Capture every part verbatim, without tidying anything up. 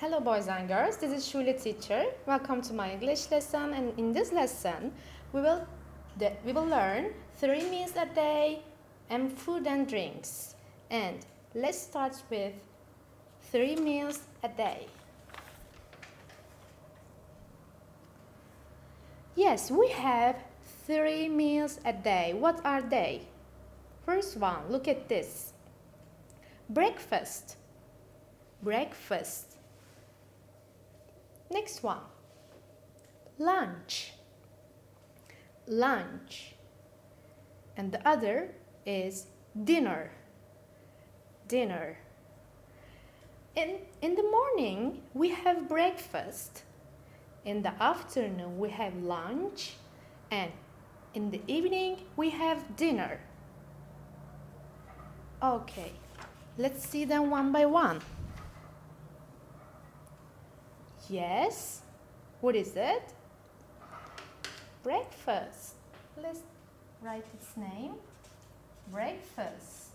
Hello boys and girls, this is Şule teacher. Welcome to my English lesson, and in this lesson we will we will learn three meals a day and food and drinks. And let's start with three meals a day. Yes, we have three meals a day. What are they? First one, look at this. Breakfast. Breakfast. Next one, lunch, lunch, and the other is dinner, dinner. In, in the morning, we have breakfast, in the afternoon, we have lunch, and in the evening, we have dinner. Okay, let's see them one by one. Yes, what is it? Breakfast. Let's write its name. Breakfast.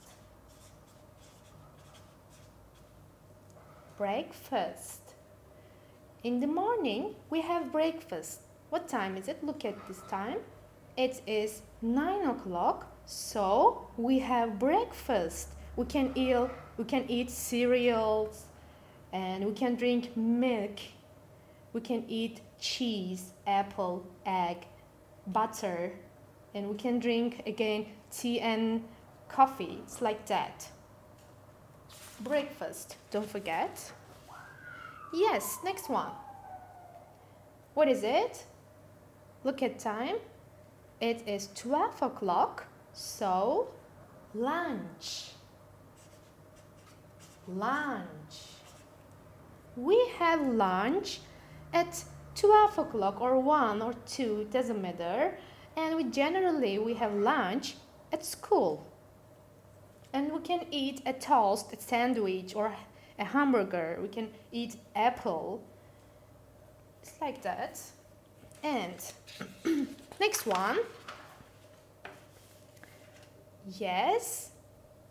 Breakfast. In the morning, we have breakfast. What time is it? Look at this time. It is nine o'clock, so we have breakfast. We can eat, we can eat cereals, and we can drink milk. We can eat cheese, apple, egg, butter, and we can drink again tea and coffee. It's like that. Breakfast, don't forget. Yes, next one. What is it? Look at time. It is twelve o'clock, so lunch. Lunch. We have lunch at twelve o'clock or one or two, doesn't matter, and we generally we have lunch at school, and we can eat a toast, a sandwich, or a hamburger. We can eat apple. It's like that. And next one. Yes,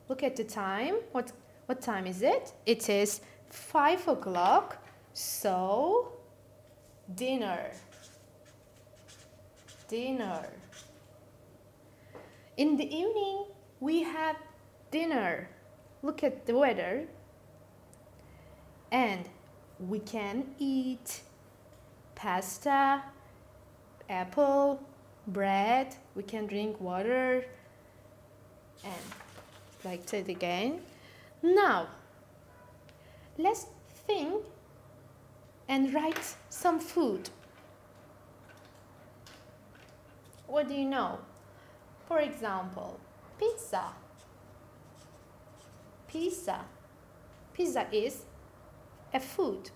look at the time. What what time is it? It is five o'clock, so dinner, dinner. In the evening, we have dinner. Look at the weather. And we can eat pasta, apple, bread. We can drink water. And like that again. Now, let's think and write some food. What do you know? For example, pizza. Pizza. Pizza is a food.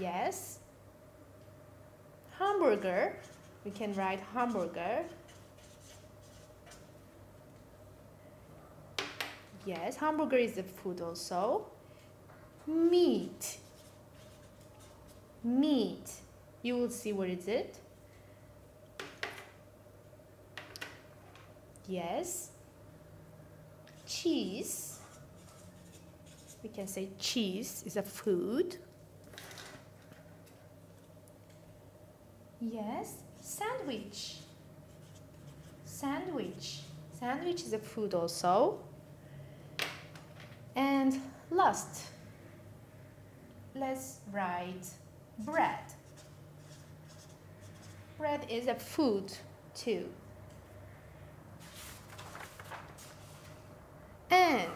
Yes. Hamburger. We can write hamburger. Yes, hamburger is a food also. Meat. Meat. You will see what is it. Yes. Cheese. We can say cheese is a food. Yes. Sandwich. Sandwich. Sandwich is a food also. And last, let's write bread. Bread is a food too. And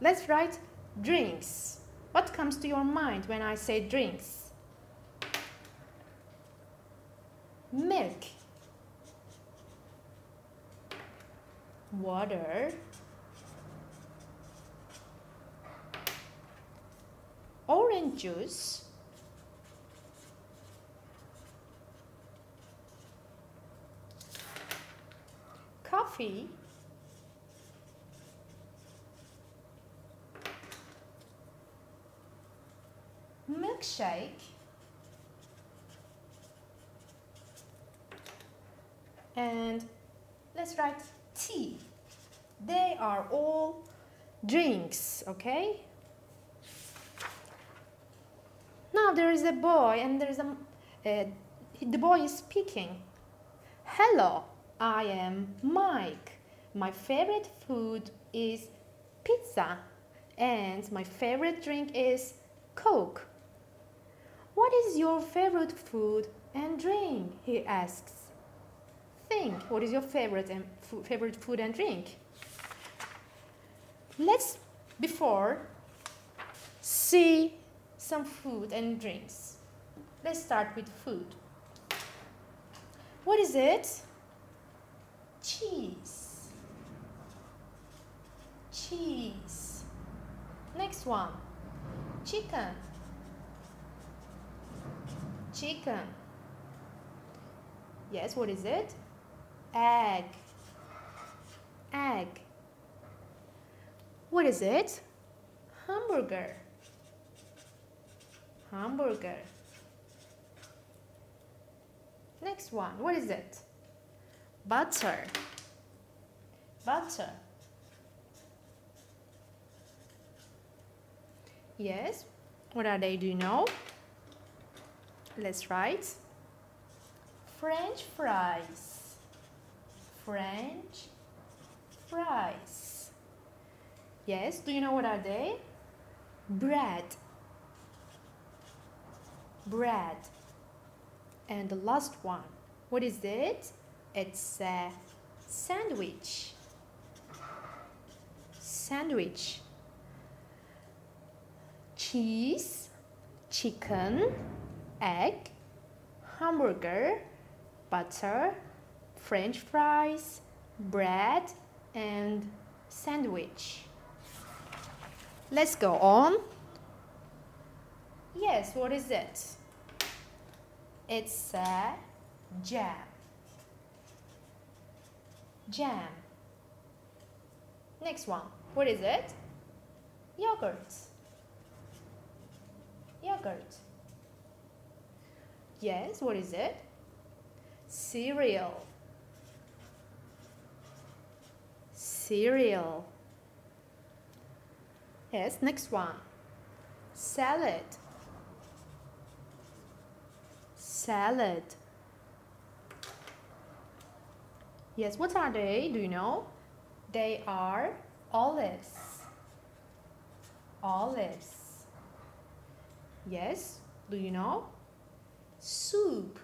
let's write drinks. What comes to your mind when I say drinks? Milk. Water. Orange juice, coffee, milkshake, and let's write tea. They are all drinks, okay? Now there is a boy and there is a, uh, the boy is speaking. Hello, I am Mike. My favorite food is pizza and my favorite drink is Coke. What is your favorite food and drink? He asks. Think, what is your favorite and f favorite food and drink? Let's before see some food and drinks. Let's start with food. What is it? Cheese. Cheese. Next one. Chicken. Chicken. Yes, what is it? Egg. Egg. What is it? Hamburger. Hamburger. Next one, what is it? Butter. Butter. Yes, what are they? Do you know? Let's write. French fries. French fries. Yes, do you know what are they? Bread. Bread. And the last one, what is it? It's a sandwich. Sandwich. Cheese, chicken, egg, hamburger, butter, French fries, bread, and sandwich. Let's go on. Yes, what is it? It's a jam. Jam. Next one. What is it? Yogurt. Yogurt. Yes, what is it? Cereal. Cereal. Yes, next one. Salad. Salad. Yes, what are they? Do you know? They are olives. Olives. Yes, do you know? Soup.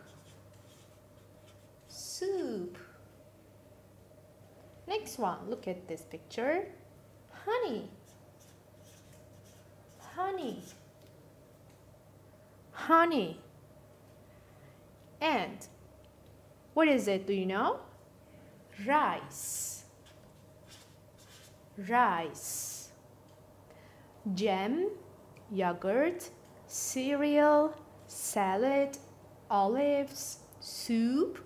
Soup. Next one, look at this picture. Honey. Honey. Honey. And what is it? Do you know? Rice. Rice. Jam, yogurt, cereal, salad, olives, soup,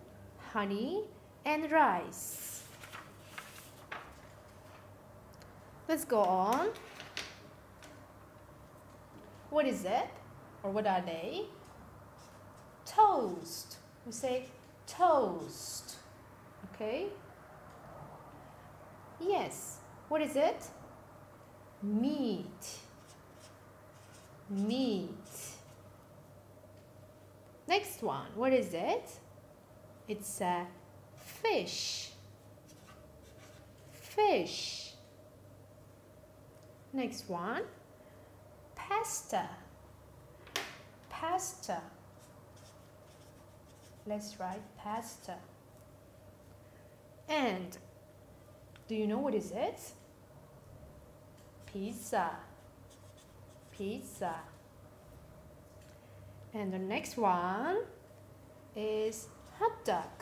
honey, and rice. Let's go on. What is it? Or what are they? Toast. We say toast. Okay? Yes. What is it? Meat. Meat. Next one. What is it? It's a fish. Fish. Next one. Pasta. Pasta. Let's write pasta. And do you know what is it? Pizza. Pizza. And the next one is hot dog.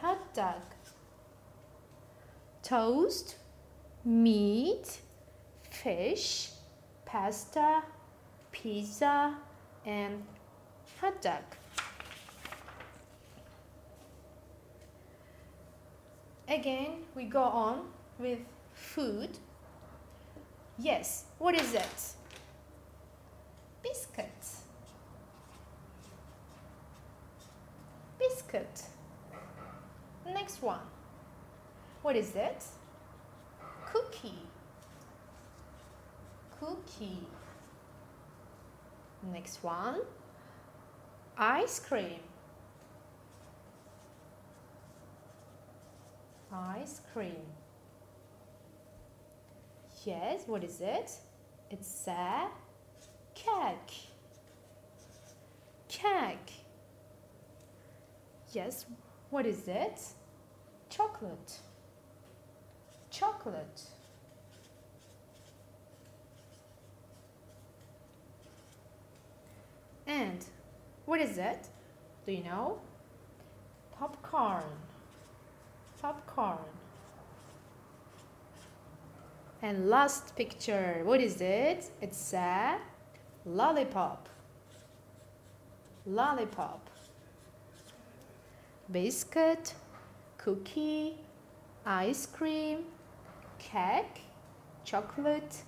Hot dog. Toast, meat, fish, pasta, pizza, and hot dog. Again, we go on with food. Yes, what is it? Biscuit. Biscuit. Next one. What is it? Cookie. Cookie. Next one, ice cream, ice cream. Yes, what is it? It's a cake, cake. Yes, what is it? Chocolate, chocolate. And what is it? Do you know? Popcorn, popcorn. And last picture, what is it? It's a lollipop, lollipop. Biscuit, cookie, ice cream, cake, chocolate,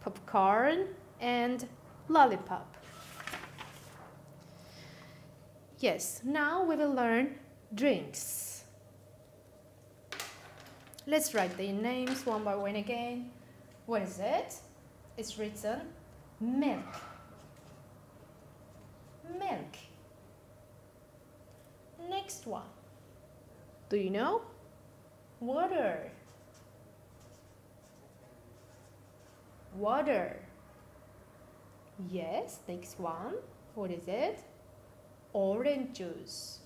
popcorn, and lollipop. Yes, now we will learn drinks. Let's write their names one by one again. What is it? It's written milk, milk. Next one, do you know? Water, water. Yes, next one, what is it? Orange juice,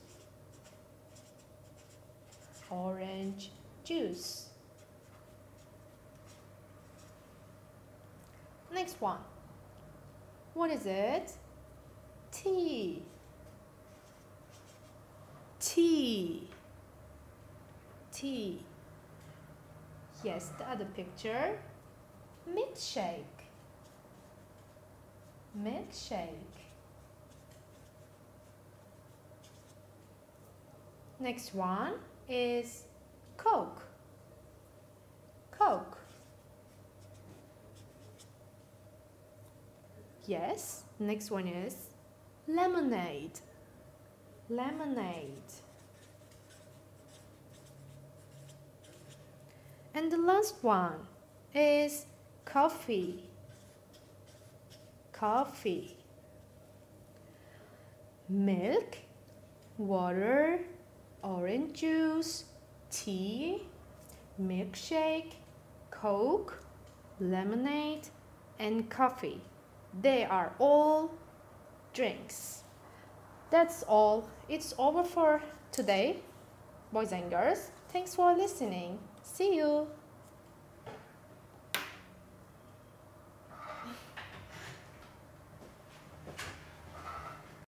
orange juice. Next one, what is it? Tea, tea, tea. Yes, the other picture, milkshake, milkshake. Next one is Coke, Coke. Yes, next one is lemonade, lemonade. And the last one is coffee, coffee. Milk, water, orange juice, tea, milkshake, Coke, lemonade, and coffee. They are all drinks. That's all. It's over for today, boys and girls. Thanks for listening. See you.